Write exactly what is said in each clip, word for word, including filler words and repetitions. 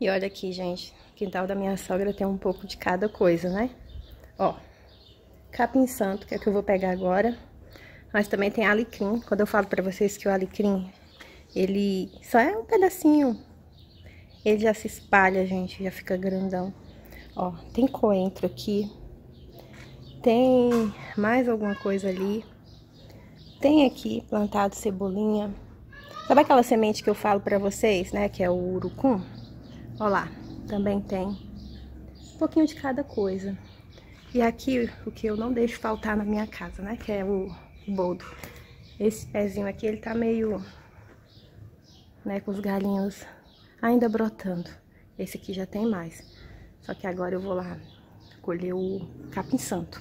E olha aqui, gente, o quintal da minha sogra tem um pouco de cada coisa, né? Ó, capim santo, que é o que eu vou pegar agora. Mas também tem alecrim. Quando eu falo pra vocês que o alecrim, ele só é um pedacinho. Ele já se espalha, gente, já fica grandão. Ó, tem coentro aqui. Tem mais alguma coisa ali. Tem aqui plantado cebolinha. Sabe aquela semente que eu falo pra vocês, né? Que é o urucum? Ó lá, também tem um pouquinho de cada coisa. E aqui, o que eu não deixo faltar na minha casa, né? Que é o boldo. Esse pezinho aqui, ele tá meio... né? Com os galinhos ainda brotando. Esse aqui já tem mais. Só que agora eu vou lá colher o capim santo.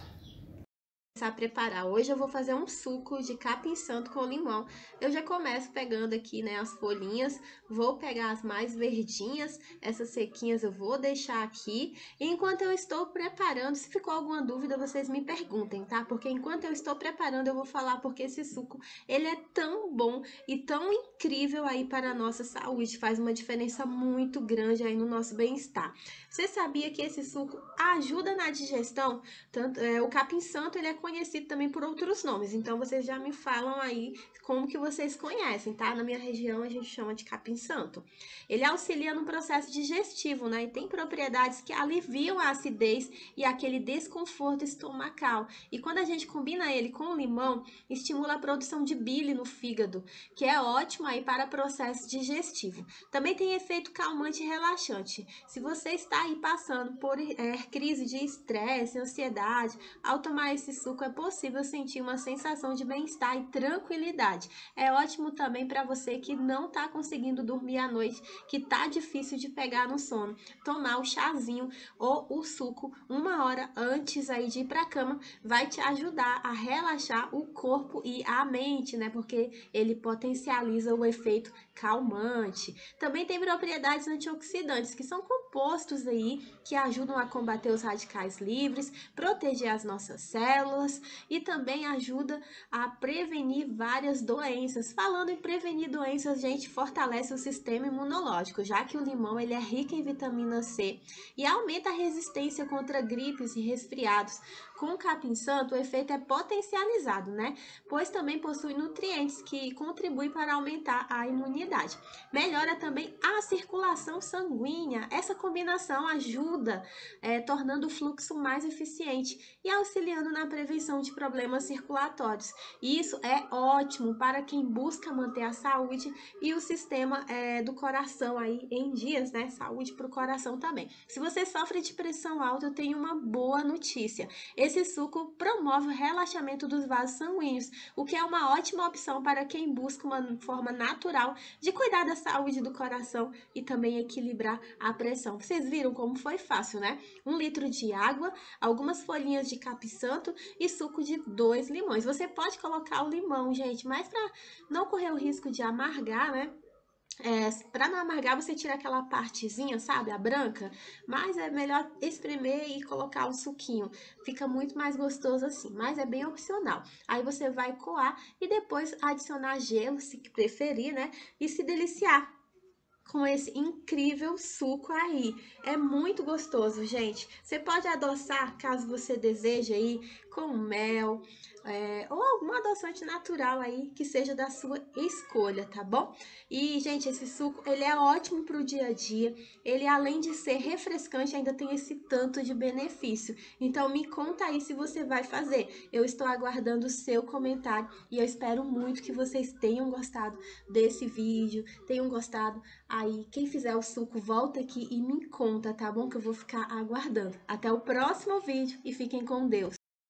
A preparar. Hoje eu vou fazer um suco de capim santo com limão. Eu já começo pegando aqui, né, as folhinhas, vou pegar as mais verdinhas, essas sequinhas eu vou deixar aqui. E enquanto eu estou preparando, se ficou alguma dúvida, vocês me perguntem, tá? Porque enquanto eu estou preparando, eu vou falar porque esse suco, ele é tão bom e tão incrível aí para a nossa saúde, faz uma diferença muito grande aí no nosso bem-estar. Você sabia que esse suco ajuda na digestão? Tanto, é, o capim santo, ele é conhecido também por outros nomes, então vocês já me falam aí como que vocês conhecem, tá? Na minha região a gente chama de capim santo. Ele auxilia no processo digestivo, né? E tem propriedades que aliviam a acidez e aquele desconforto estomacal. E quando a gente combina ele com limão, estimula a produção de bile no fígado, que é ótimo aí para processo digestivo. Também tem efeito calmante e relaxante. Se você está aí passando por é, crise de estresse, ansiedade, ao tomar esse suco é possível sentir uma sensação de bem-estar e tranquilidade. É ótimo também para você que não tá conseguindo dormir à noite, que tá difícil de pegar no sono. Tomar o chazinho ou o suco uma hora antes aí de ir para cama vai te ajudar a relaxar o corpo e a mente, né? Porque ele potencializa o efeito calmante. Também tem propriedades antioxidantes, que são compostos aí que ajudam a combater os radicais livres, proteger as nossas células e também ajuda a prevenir várias doenças. Falando em prevenir doenças, gente, fortalece o sistema imunológico, já que o limão ele é rico em vitamina C e aumenta a resistência contra gripes e resfriados. Com o capim santo, o efeito é potencializado, né? Pois também possui nutrientes que contribuem para aumentar a imunidade. Melhora também a circulação sanguínea. Essa combinação ajuda, é, tornando o fluxo mais eficiente e auxiliando na prevenção de problemas circulatórios. E isso é ótimo para quem busca manter a saúde e o sistema, é, do coração aí em dias, né? Saúde para o coração também. Se você sofre de pressão alta, eu tenho uma boa notícia. Esse suco promove o relaxamento dos vasos sanguíneos, o que é uma ótima opção para quem busca uma forma natural de cuidar da saúde do coração e também equilibrar a pressão. Vocês viram como foi fácil, né? Um litro de água, algumas folhinhas de capim santo e suco de dois limões. Você pode colocar o limão, gente, mas para não correr o risco de amargar, né? É, para não amargar, você tira aquela partezinha, sabe? A branca. Mas é melhor espremer e colocar o suquinho. Fica muito mais gostoso assim, mas é bem opcional. Aí você vai coar e depois adicionar gelo, se preferir, né? E se deliciar com esse incrível suco aí. É muito gostoso, gente. Você pode adoçar, caso você deseje aí, com mel, é, ou algum adoçante natural aí, que seja da sua escolha, tá bom? E, gente, esse suco, ele é ótimo pro dia a dia. Ele, além de ser refrescante, ainda tem esse tanto de benefício. Então, me conta aí se você vai fazer. Eu estou aguardando o seu comentário e eu espero muito que vocês tenham gostado desse vídeo, tenham gostado... Aí, quem fizer o suco, volta aqui e me conta, tá bom? Que eu vou ficar aguardando. Até o próximo vídeo e fiquem com Deus.